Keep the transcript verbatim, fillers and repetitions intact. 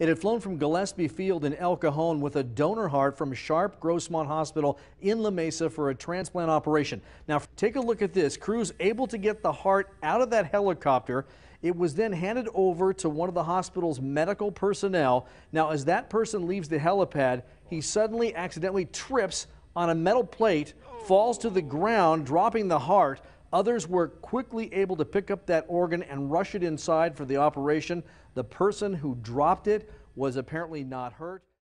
It had flown from Gillespie Field in El Cajon with a donor heart from Sharp Grossmont Hospital in La Mesa for a transplant operation. Now, take a look at this. Crews able to get the heart out of that helicopter. It was then handed over to one of the hospital's medical personnel. Now, as that person leaves the helipad, he suddenly accidentally trips on a metal plate, falls to the ground, dropping the heart. Others were quickly able to pick up that organ and rush it inside for the operation. The person who dropped it was apparently not hurt.